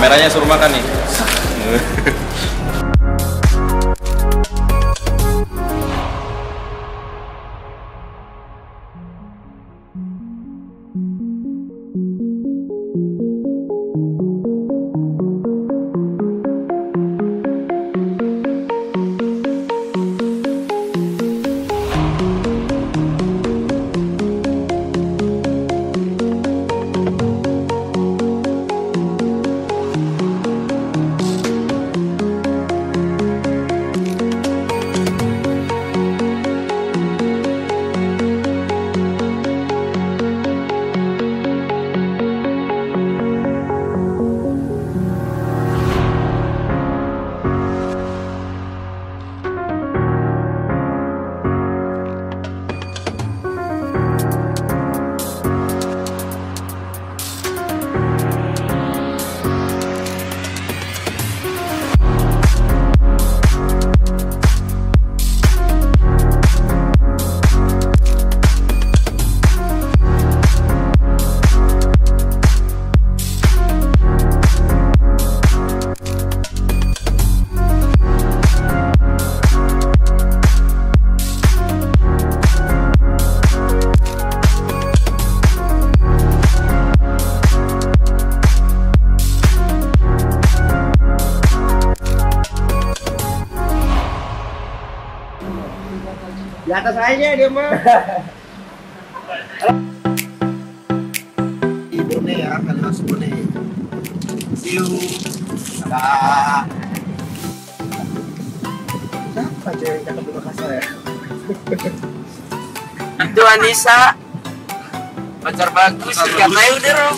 Kameranya suruh makan nih. Di atas aja dia mah. Ibu nih ya, kali masuk nih. See you. Dadah. Siapa cewek cakep di Makassar ya? Itu Anissa. Pacar bagus, katanya udah rom.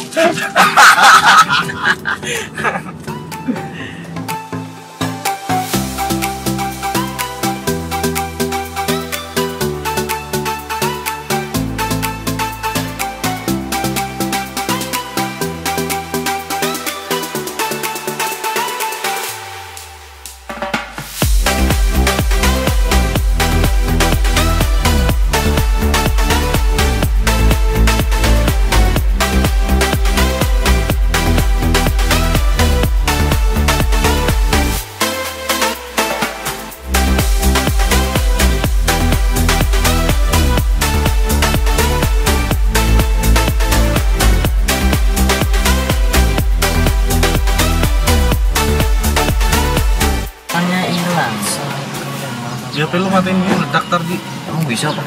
HP lu matiin dulu, meledak tadi. Emang bisa apa?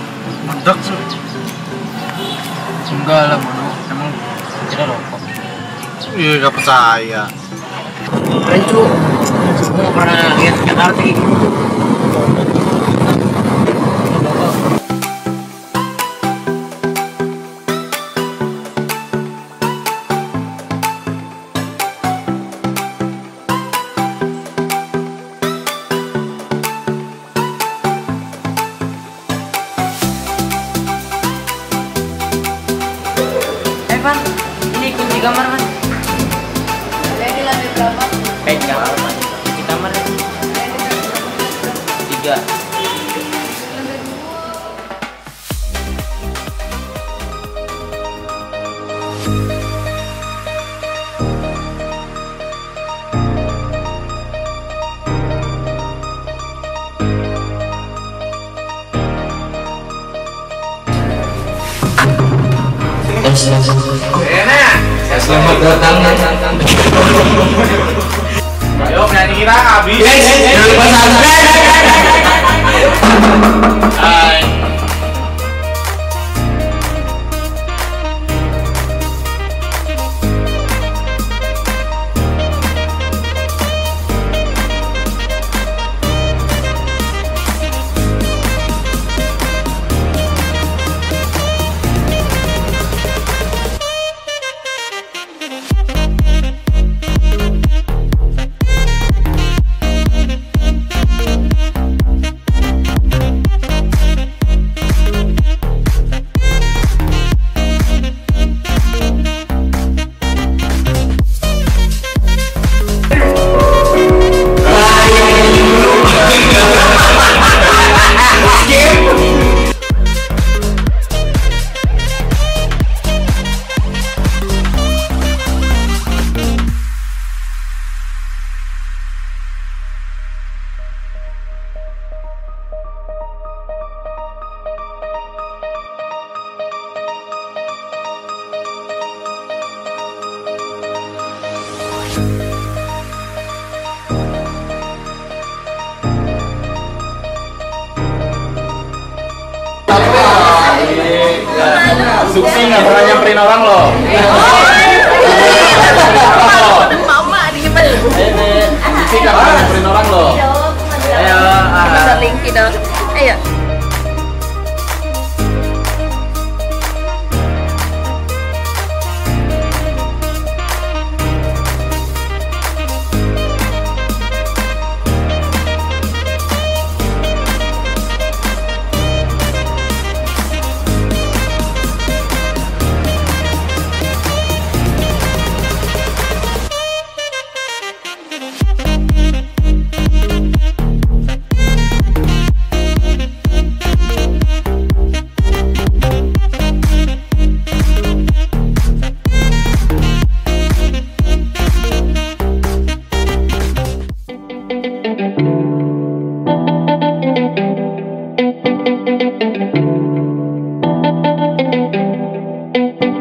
Meledak sih. Enggak lah Manu, emang kita rokok. Iya gak percaya Rejo, gue pernah lihat Jakarta kayak gitu. Mas, ini kunci kamar mas. Ini lantai berapa? Mas. Kunci kamar. Tiga. Selamat datang. Ayo berani kita habis. Jangan lupa subscribe. Suksy nggak pernah nyamperin orang loh. Suksy nggak pernah nyamperin orang loh. Ayo, ayo.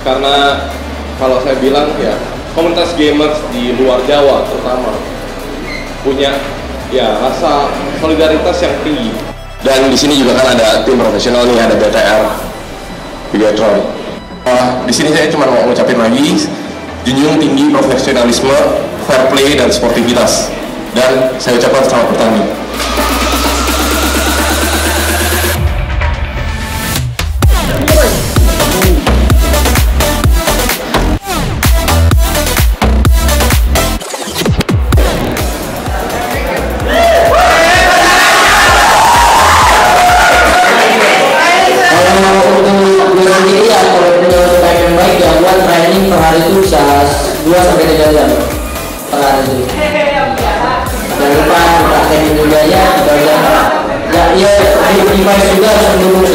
Karena kalau saya bilang ya, komunitas gamers di luar Jawa terutama punya ya rasa solidaritas yang tinggi. Dan di sini juga kan ada tim profesional nih, ada BTR, Bigetron. Di sini saya cuma mau ngucapin lagi, junjung tinggi profesionalisme, fair play dan sportivitas. Dan saya ucapkan selamat bertanding. Jangan lupa praktekin juga ya, kita udah. Ya, iya, ayo device juga harus mendukung